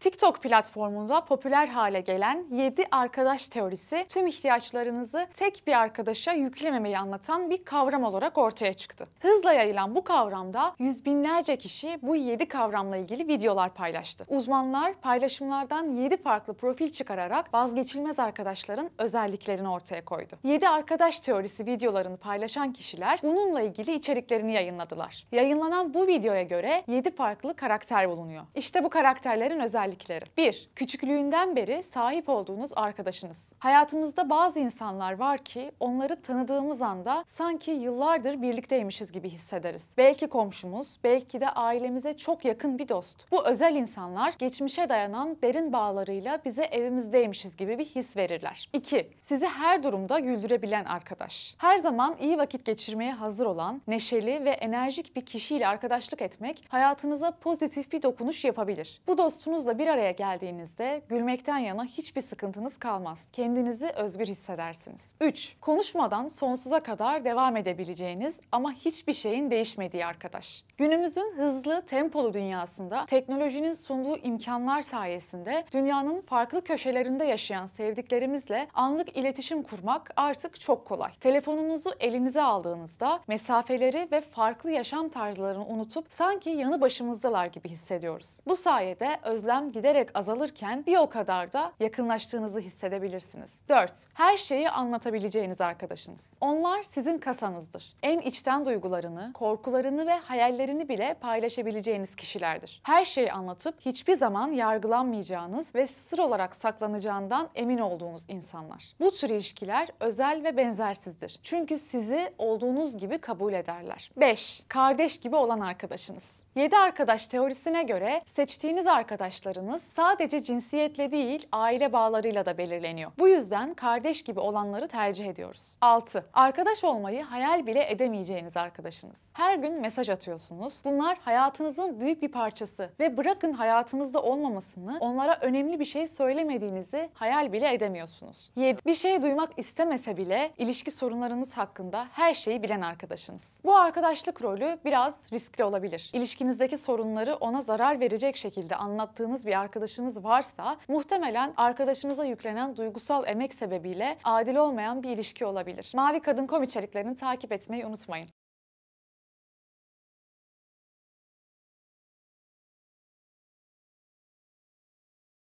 TikTok platformunda popüler hale gelen 7 arkadaş teorisi tüm ihtiyaçlarınızı tek bir arkadaşa yüklememeyi anlatan bir kavram olarak ortaya çıktı. Hızla yayılan bu kavramda yüz binlerce kişi bu 7 kavramla ilgili videolar paylaştı. Uzmanlar paylaşımlardan 7 farklı profil çıkararak vazgeçilmez arkadaşların özelliklerini ortaya koydu. 7 arkadaş teorisi videolarını paylaşan kişiler bununla ilgili içeriklerini yayınladılar. Yayınlanan bu videoya göre 7 farklı karakter bulunuyor. İşte bu karakterlerin özellikleri. 1. Küçüklüğünden beri sahip olduğunuz arkadaşınız. Hayatımızda bazı insanlar var ki onları tanıdığımız anda sanki yıllardır birlikteymişiz gibi hissederiz. Belki komşumuz, belki de ailemize çok yakın bir dost. Bu özel insanlar geçmişe dayanan derin bağlarıyla bize evimizdeymişiz gibi bir his verirler. 2. Sizi her durumda güldürebilen arkadaş. Her zaman iyi vakit geçirmeye hazır olan, neşeli ve enerjik bir kişiyle arkadaşlık etmek hayatınıza pozitif bir dokunuş yapabilir. Bu dostunuzla bir araya geldiğinizde gülmekten yana hiçbir sıkıntınız kalmaz. Kendinizi özgür hissedersiniz. 3. Konuşmadan sonsuza kadar devam edebileceğiniz ama hiçbir şeyin değişmediği arkadaş. Günümüzün hızlı, tempolu dünyasında teknolojinin sunduğu imkanlar sayesinde dünyanın farklı köşelerinde yaşayan sevdiklerimizle anlık iletişim kurmak artık çok kolay. Telefonunuzu elinize aldığınızda mesafeleri ve farklı yaşam tarzlarını unutup sanki yanı başımızdalar gibi hissediyoruz. Bu sayede özlem giderek azalırken bir o kadar da yakınlaştığınızı hissedebilirsiniz. 4. Her şeyi anlatabileceğiniz arkadaşınız. Onlar sizin kasanızdır. En içten duygularını, korkularını ve hayallerini bile paylaşabileceğiniz kişilerdir. Her şeyi anlatıp hiçbir zaman yargılanmayacağınız ve sır olarak saklanacağından emin olduğunuz insanlar. Bu tür ilişkiler özel ve benzersizdir. Çünkü sizi olduğunuz gibi kabul ederler. 5. Kardeş gibi olan arkadaşınız. 7 arkadaş teorisine göre seçtiğiniz arkadaşlarınız sadece cinsiyetle değil aile bağlarıyla da belirleniyor. Bu yüzden kardeş gibi olanları tercih ediyoruz. 6. Arkadaş olmayı hayal bile edemeyeceğiniz arkadaşınız. Her gün mesaj atıyorsunuz. Bunlar hayatınızın büyük bir parçası ve bırakın hayatınızda olmamasını, onlara önemli bir şey söylemediğinizi hayal bile edemiyorsunuz. 7. Bir şey duymak istemese bile ilişki sorunlarınız hakkında her şeyi bilen arkadaşınız. Bu arkadaşlık rolü biraz riskli olabilir. İlişkinizdeki sorunları ona zarar verecek şekilde anlattığınız bir arkadaşınız varsa muhtemelen arkadaşınıza yüklenen duygusal emek sebebiyle adil olmayan bir ilişki olabilir. mavikadin.com içeriklerini takip etmeyi unutmayın.